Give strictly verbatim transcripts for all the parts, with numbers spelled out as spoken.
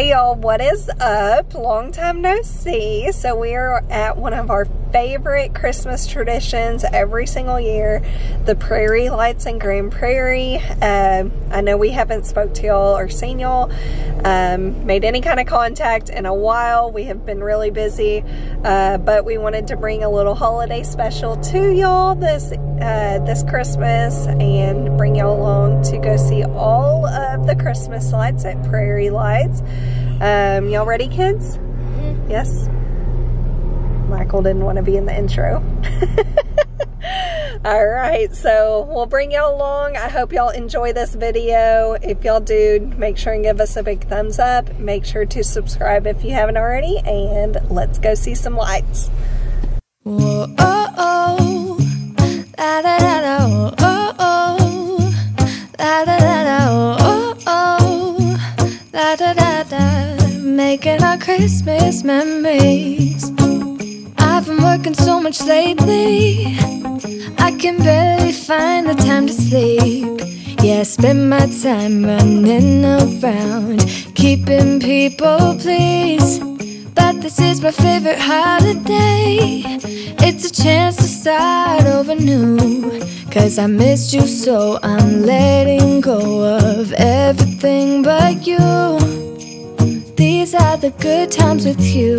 Hey y'all, what is up? Long time no see. So we are at one of our favorite Christmas traditions every single year, the Prairie Lights in Grand Prairie. Um, I know we haven't spoke to y'all or seen y'all, um, made any kind of contact in a while. We have been really busy, uh, but we wanted to bring a little holiday special to y'all this uh, this Christmas and bring y'all along to go see all of the Christmas lights at Prairie Lights. Um, y'all ready, kids? Mm-hmm. Yes? Michael didn't want to be in the intro. All right, so we'll bring y'all along. I hope y'all enjoy this video. If y'all do, make sure and give us a big thumbs up. Make sure to subscribe if you haven't already, and let's go see some lights. Whoa, oh, oh, da, da, da, da, oh, oh, oh, da, da, da, da, oh, oh, oh, da, da, da, da, making our Christmas memories. I've been working so much lately, I can barely find the time to sleep. Yeah, I spend my time running around, keeping people pleased. But this is my favorite holiday, it's a chance to start over new. Cause I missed you so, I'm letting go of everything but you. These are the good times with you.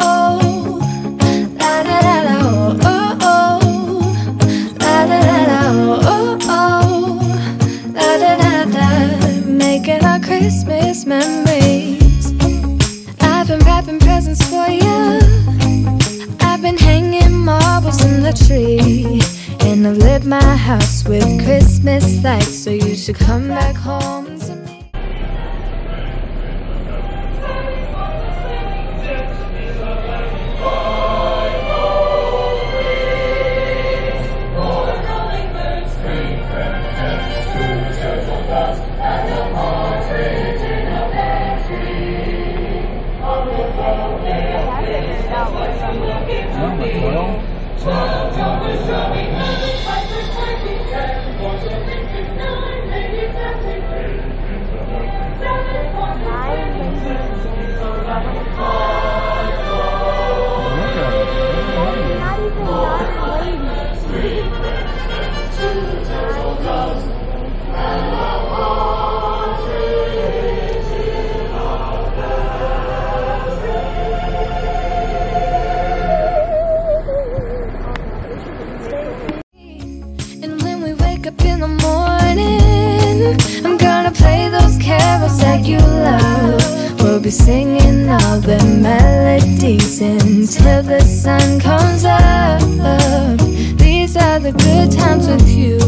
oh, la da da da. Christmas memories. I've been wrapping presents for you, I've been hanging marbles in the tree, and I've lit my house with Christmas lights, so you should come back home to me. Singing all the melodies until the sun comes up. These are the good times with you.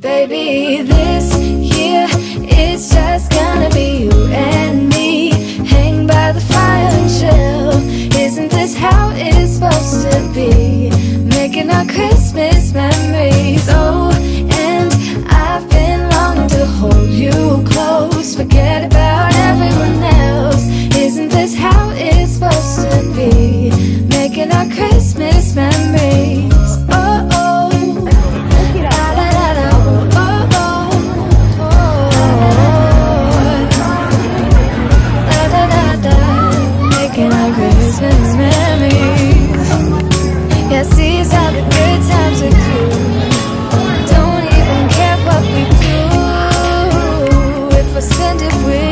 Baby, this year, it's just gonna be you and me. Hang by the fire and chill. Isn't this how it's supposed to be? Making our Christmas memories. Oh, and I've been longing to hold you close. Forget about everyone else. Isn't this how it's supposed to be? Making our Christmas memories. Oh, oh, la la la la. Oh, oh, oh, oh, la da da da. Making our Christmas memories. Yes, these are the good times with you. Don't even care what we do if we're spending with.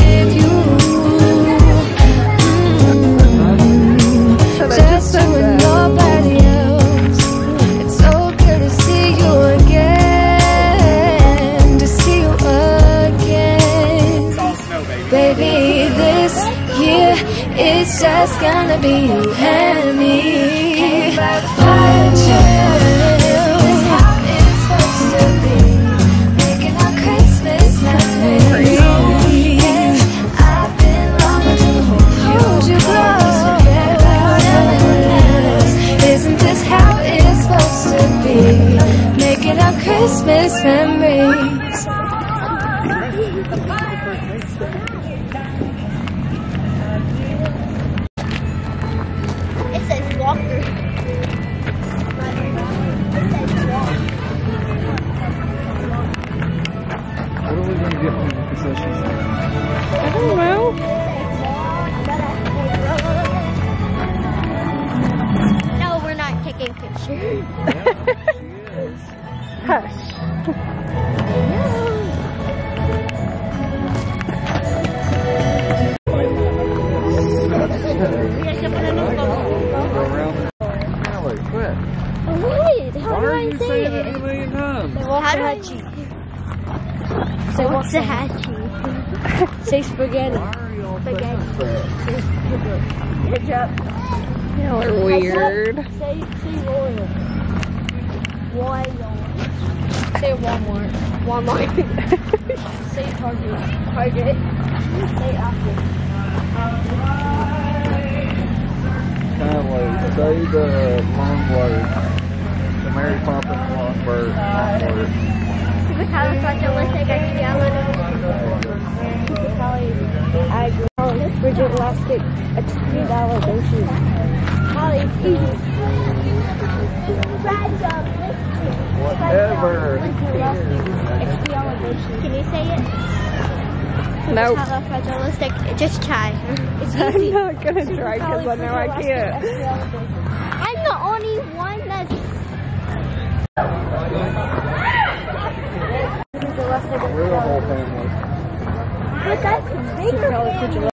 It's just gonna be you and me. By the fire chill. Isn't this how it's supposed to be? Making our Christmas memories. I've been longing to hold Christmas memories. It says walker. It says walker. What are we going to get from the possessions? I don't know. Taking pictures. Hush. Allie, quit. What? How do I say it? How do I cheat? Say what's a hatchie? Say spaghetti. Spaghetti. Good job. Y'all are weird. Say, say Royal. Royal. Say Walmart. Walmart. Say Target. Target. Say Apple. Kinda say the Longbird. The Mary Poppins Longbird. Longbird. I agree. Bridget Elastic, a three dollar grocery. Holly, please. Whatever. Can you say it? No. Nope. Just try. It's easy. I'm not going to try because I know I can't. I'm the only one that's... We're the whole family. But that's a bigger family.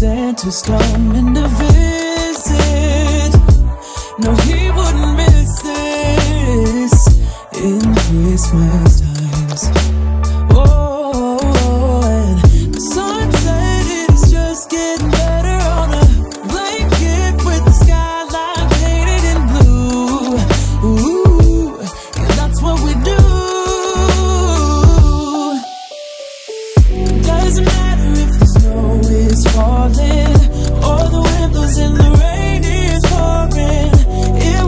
Santa's coming to visit. No, he wouldn't miss this in Christmas times. Oh, and the sunset is just getting better on a blanket with the skyline painted in blue. Ooh, yeah, that's what we do. Doesn't matter if the snow is falling. All the windows in the rain is pouring.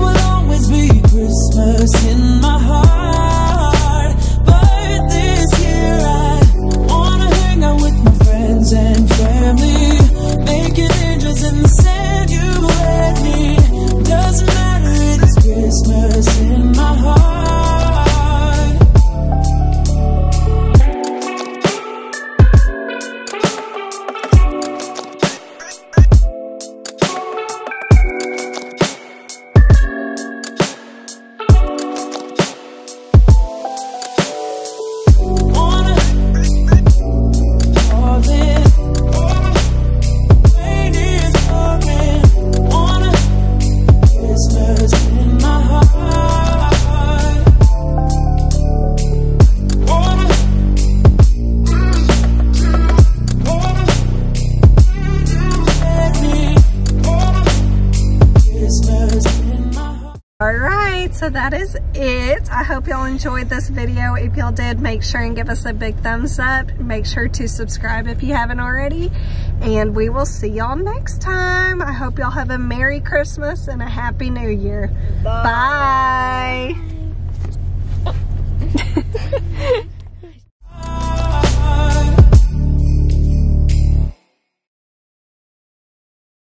so that is it. I hope y'all enjoyed this video. If y'all did, make sure and give us a big thumbs up. Make sure to subscribe if you haven't already. And we will see y'all next time. I hope y'all have a Merry Christmas and a Happy New Year. Bye. Bye.